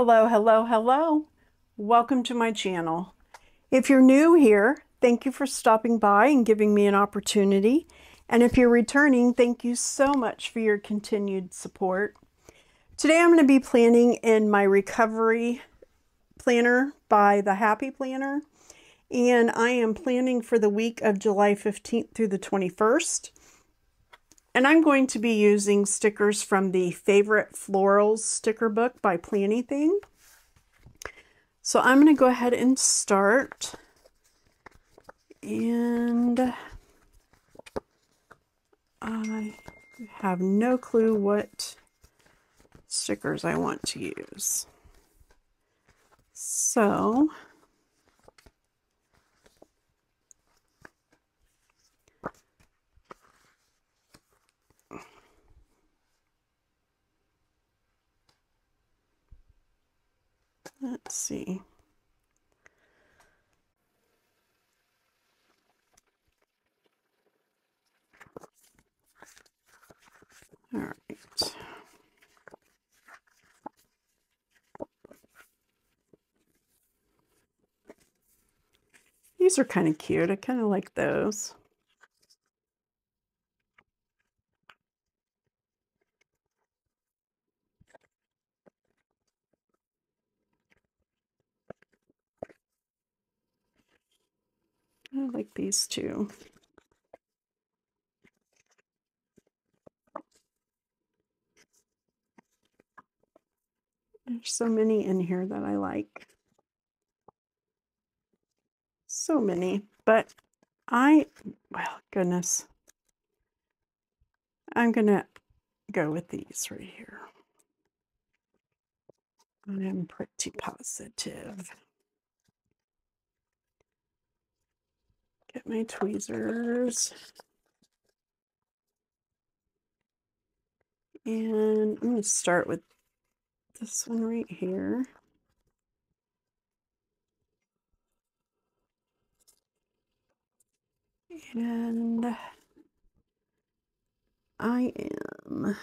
Hello, hello, hello. Welcome to my channel. If you're new here, thank you for stopping by and giving me an opportunity. And if you're returning, thank you so much for your continued support. Today I'm going to be planning in my recovery planner by The Happy Planner. And I am planning for the week of July 15th through the 21st. And I'm going to be using stickers from the Favorite Florals Sticker Book by Planything. So I'm going to go ahead and start. And I have no clue what stickers I want to use. So let's see. All right. These are kind of cute. I kind of like those. I like these too. There's so many in here that I like. So many, but well, goodness. I'm going to go with these right here. I am pretty positive. Get my tweezers. And I'm going to start with this one right here. And I am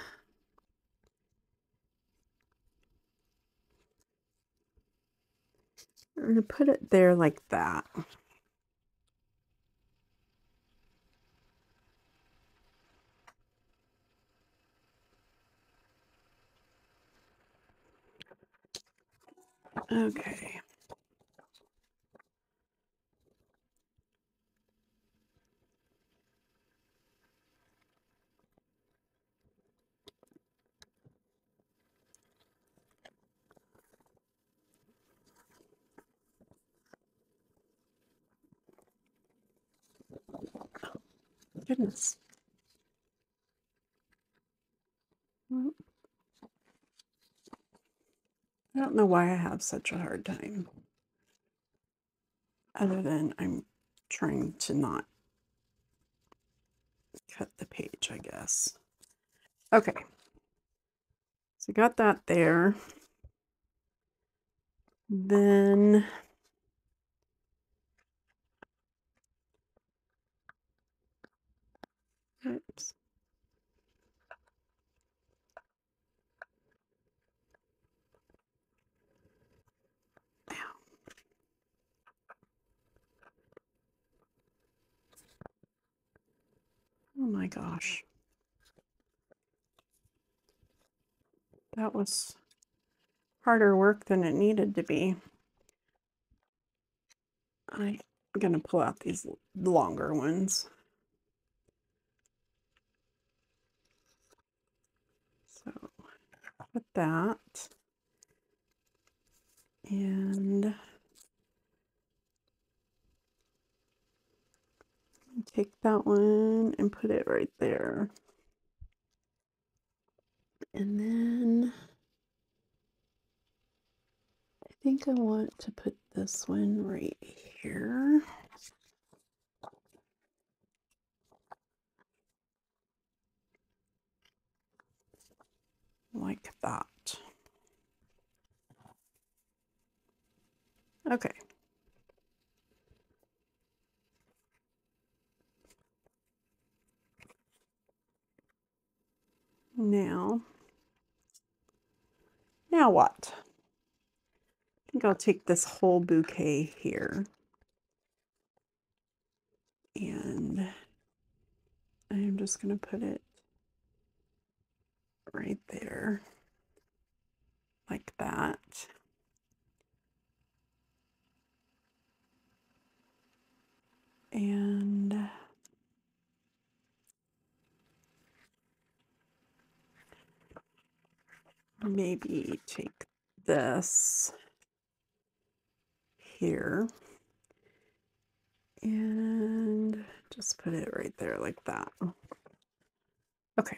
going to put it there like that. Okay. Goodness. Well, I don't know why I have such a hard time, other than I'm trying to not cut the page, I guess. Okay, so got that there. Then oops. Oh my gosh. That was harder work than it needed to be. I'm going to pull out these longer ones. So put that. And take that one and put it right there. And then I think I want to put this one right here. Like that. Okay. Now what? I think I'll take this whole bouquet here. And I'm just going to put it right there, like that. And maybe take this here and just put it right there like that. Okay.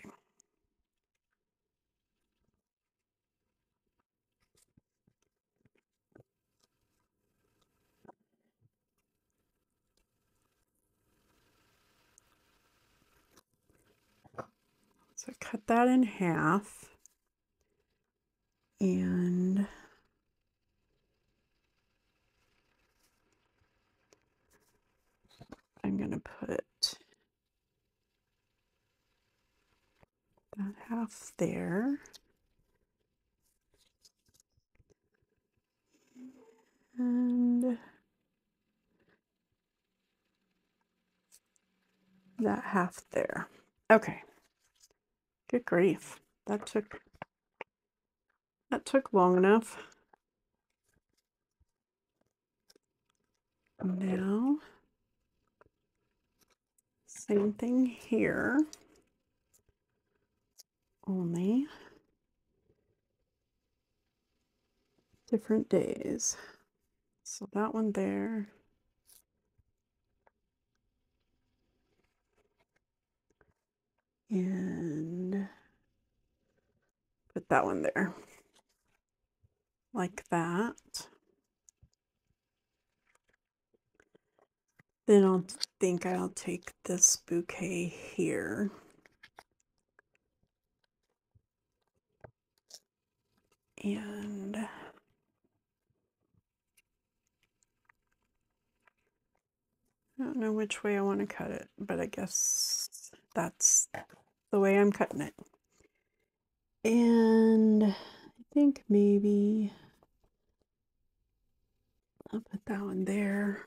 So cut that in half and I'm going to put that half there and that half there. Okay. Good grief. That took long enough. Now, same thing here, only different days. So that one there. And put that one there like that. Then I'll think I'll take this bouquet here and I don't know which way I want to cut it, but I guess that's the way I'm cutting it. And I think maybe I'll put that one there.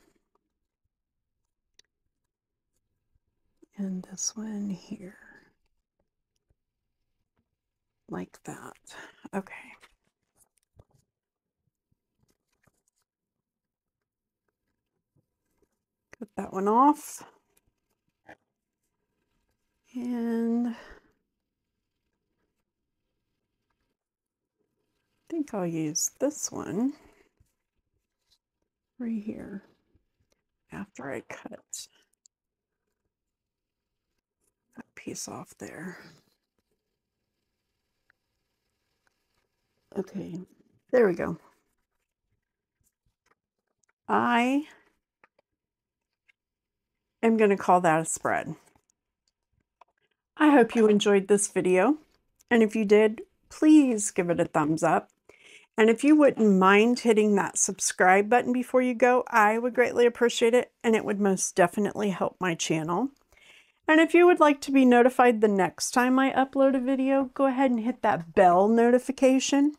And this one here. Like that. Okay. Cut that one off. And I think I'll use this one right here after I cut that piece off there. Okay, there we go. I am going to call that a spread. I hope you enjoyed this video, and if you did, please give it a thumbs up. And if you wouldn't mind hitting that subscribe button before you go, I would greatly appreciate it, and it would most definitely help my channel. And if you would like to be notified the next time I upload a video, go ahead and hit that bell notification.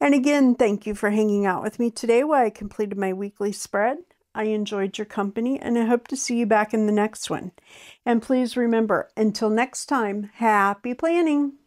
And again, thank you for hanging out with me today while I completed my weekly spread. I enjoyed your company, and I hope to see you back in the next one. And please remember, until next time, happy planning!